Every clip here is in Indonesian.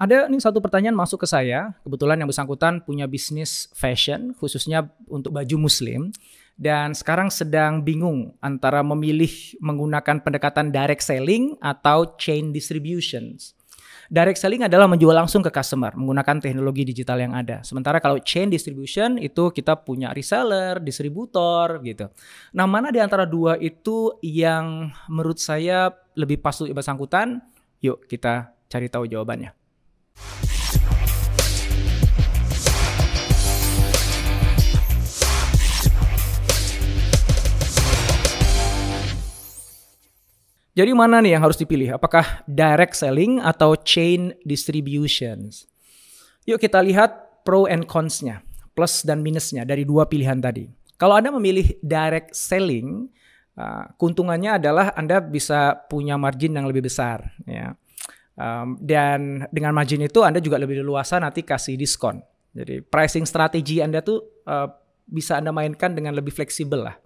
Ada nih satu pertanyaan masuk ke saya, kebetulan yang bersangkutan punya bisnis fashion, khususnya untuk baju muslim, dan sekarang sedang bingung antara memilih menggunakan pendekatan direct selling atau chain distributions. Direct selling adalah menjual langsung ke customer menggunakan teknologi digital yang ada. Sementara kalau chain distribution itu kita punya reseller, distributor gitu. Nah, mana di antara dua itu yang menurut saya lebih pas untuk bersangkutan? Yuk kita cari tahu jawabannya. Jadi mana nih yang harus dipilih? Apakah direct selling atau chain distributions? Yuk kita lihat pro and cons-nya, plus dan minusnya dari dua pilihan tadi. Kalau Anda memilih direct selling, keuntungannya adalah Anda bisa punya margin yang lebih besar, ya. Dan dengan margin itu Anda juga lebih leluasa nanti kasih diskon. Jadi pricing strategi Anda tuh bisa Anda mainkan dengan lebih fleksibel lah.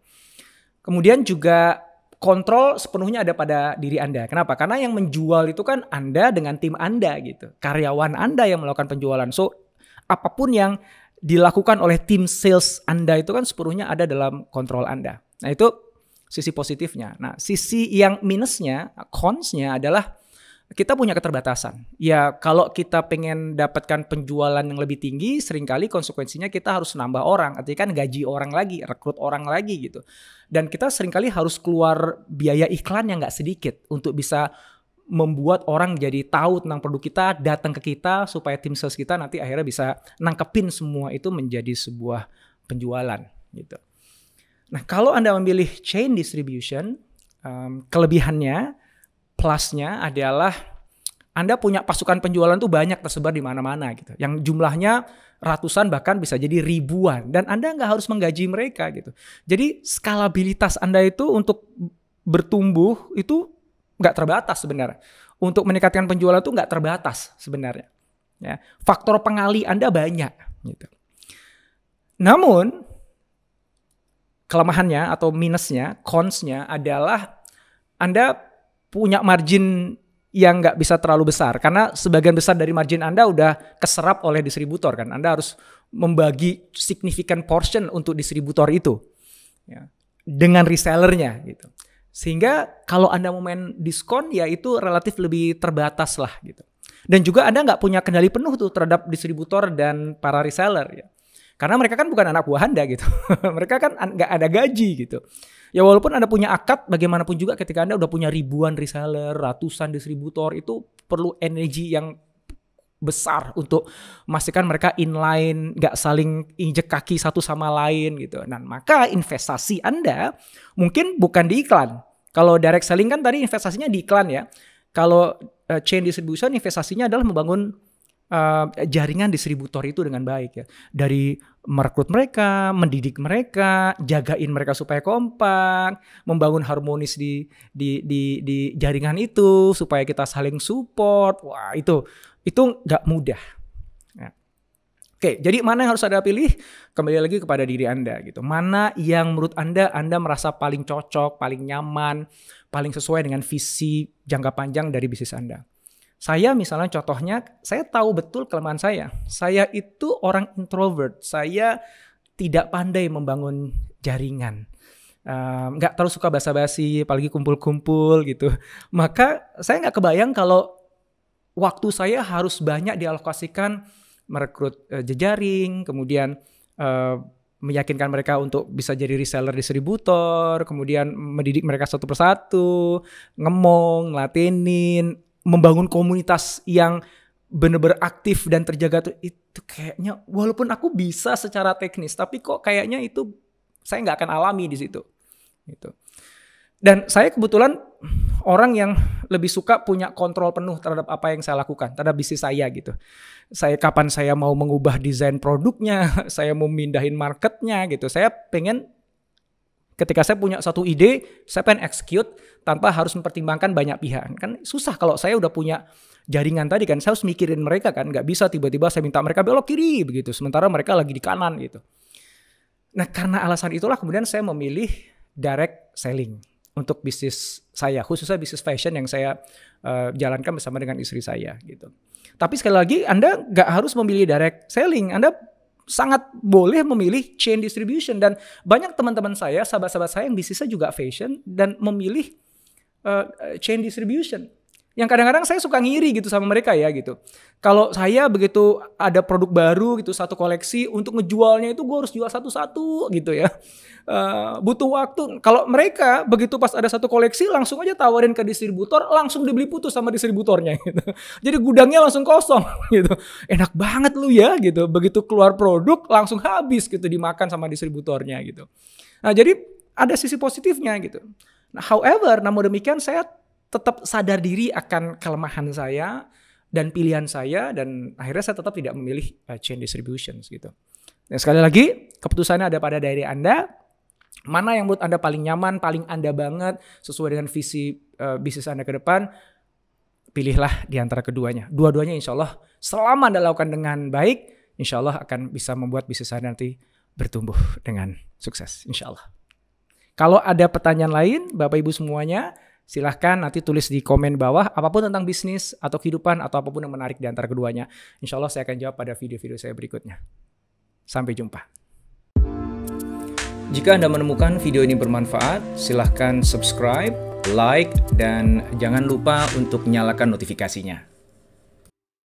Kemudian juga kontrol sepenuhnya ada pada diri Anda. Kenapa? Karena yang menjual itu kan Anda dengan tim Anda gitu. Karyawan Anda yang melakukan penjualan. So apapun yang dilakukan oleh tim sales Anda itu kan sepenuhnya ada dalam kontrol Anda. Nah itu sisi positifnya. Nah sisi yang minusnya, cons-nya adalah kita punya keterbatasan. Ya kalau kita pengen dapatkan penjualan yang lebih tinggi, seringkali konsekuensinya kita harus nambah orang. Artinya kan gaji orang lagi, rekrut orang lagi gitu. Dan kita seringkali harus keluar biaya iklan yang nggak sedikit untuk bisa membuat orang jadi tahu tentang produk kita, datang ke kita supaya tim sales kita nanti akhirnya bisa nangkepin semua itu menjadi sebuah penjualan gitu. Nah kalau Anda memilih chain distribution, kelebihannya, plusnya adalah Anda punya pasukan penjualan tuh banyak tersebar di mana-mana gitu. Yang jumlahnya ratusan bahkan bisa jadi ribuan. Dan Anda nggak harus menggaji mereka gitu. Jadi skalabilitas Anda itu untuk bertumbuh itu nggak terbatas sebenarnya. Untuk meningkatkan penjualan tuh nggak terbatas sebenarnya. Ya, faktor pengali Anda banyak gitu. Namun kelemahannya atau minusnya, cons-nya adalah Anda punya margin yang nggak bisa terlalu besar. Karena sebagian besar dari margin Anda udah keserap oleh distributor kan. Anda harus membagi signifikan portion untuk distributor itu. Ya, dengan resellernya gitu. Sehingga kalau Anda mau main diskon ya itu relatif lebih terbatas lah gitu. Dan juga Anda nggak punya kendali penuh tuh terhadap distributor dan para reseller ya. Karena mereka kan bukan anak buah Anda gitu. Mereka kan nggak ada gaji gitu. Ya walaupun Anda punya akad, bagaimanapun juga ketika Anda udah punya ribuan reseller, ratusan distributor, itu perlu energi yang besar untuk memastikan mereka inline, nggak saling injek kaki satu sama lain gitu. Nah maka investasi Anda mungkin bukan di iklan. Kalau direct selling kan tadi investasinya di iklan ya. Kalau chain distribution investasinya adalah membangun jaringan distributor itu dengan baik ya. Dari merekrut mereka, mendidik mereka, jagain mereka supaya kompak, membangun harmonis di jaringan itu supaya kita saling support. Wah, itu nggak mudah. Ya. Oke, jadi mana yang harus Anda pilih? Kembali lagi kepada diri Anda gitu. Mana yang menurut Anda merasa paling cocok, paling nyaman, paling sesuai dengan visi jangka panjang dari bisnis Anda. Saya misalnya contohnya, saya tahu betul kelemahan saya. Saya itu orang introvert, saya tidak pandai membangun jaringan. Nggak terlalu suka basa-basi, apalagi kumpul-kumpul gitu. Maka saya nggak kebayang kalau waktu saya harus banyak dialokasikan merekrut jejaring, kemudian meyakinkan mereka untuk bisa jadi reseller distributor, kemudian mendidik mereka satu persatu, ngomong, latenin, membangun komunitas yang benar-benar aktif dan terjaga tuh, itu kayaknya walaupun aku bisa secara teknis tapi kok kayaknya itu saya nggak akan alami di situ gitu. Dan saya kebetulan orang yang lebih suka punya kontrol penuh terhadap apa yang saya lakukan, terhadap bisnis saya gitu. Saya kapan saya mau mengubah desain produknya, saya mau mindahin marketnya gitu. Saya pengen ketika saya punya satu ide, saya pengen execute tanpa harus mempertimbangkan banyak pihak. Kan susah kalau saya udah punya jaringan tadi kan, saya harus mikirin mereka kan. Nggak bisa tiba-tiba saya minta mereka belok kiri begitu, sementara mereka lagi di kanan gitu. Nah karena alasan itulah kemudian saya memilih direct selling. untuk bisnis saya, khususnya bisnis fashion yang saya jalankan bersama dengan istri saya gitu. Tapi sekali lagi Anda nggak harus memilih direct selling, Anda sangat boleh memilih chain distribution. Dan banyak teman-teman saya, sahabat-sahabat saya yang bisnisnya juga fashion dan memilih chain distribution. Yang kadang-kadang saya suka ngiri gitu sama mereka ya gitu. Kalau saya begitu ada produk baru gitu, satu koleksi, untuk ngejualnya itu gue harus jual satu-satu gitu ya. Butuh waktu. Kalau mereka begitu pas ada satu koleksi langsung aja tawarin ke distributor, langsung dibeli putus sama distributornya gitu. Jadi gudangnya langsung kosong gitu. Enak banget lu ya gitu. Begitu keluar produk langsung habis gitu, dimakan sama distributornya gitu. Nah jadi ada sisi positifnya gitu. Nah, however, namun demikian saya tetap sadar diri akan kelemahan saya dan pilihan saya, dan akhirnya saya tetap tidak memilih chain distributions gitu. Dan sekali lagi keputusannya ada pada diri Anda, mana yang menurut Anda paling nyaman, paling Anda banget sesuai dengan visi bisnis Anda ke depan, pilihlah di antara keduanya. Dua-duanya insya Allah selama Anda lakukan dengan baik, insya Allah akan bisa membuat bisnis Anda nanti bertumbuh dengan sukses insya Allah. Kalau ada pertanyaan lain Bapak Ibu semuanya, silahkan nanti tulis di komen bawah apapun tentang bisnis atau kehidupan atau apapun yang menarik di antara keduanya. Insya Allah saya akan jawab pada video-video saya berikutnya. Sampai jumpa. Jika Anda menemukan video ini bermanfaat, silahkan subscribe, like, dan jangan lupa untuk nyalakan notifikasinya.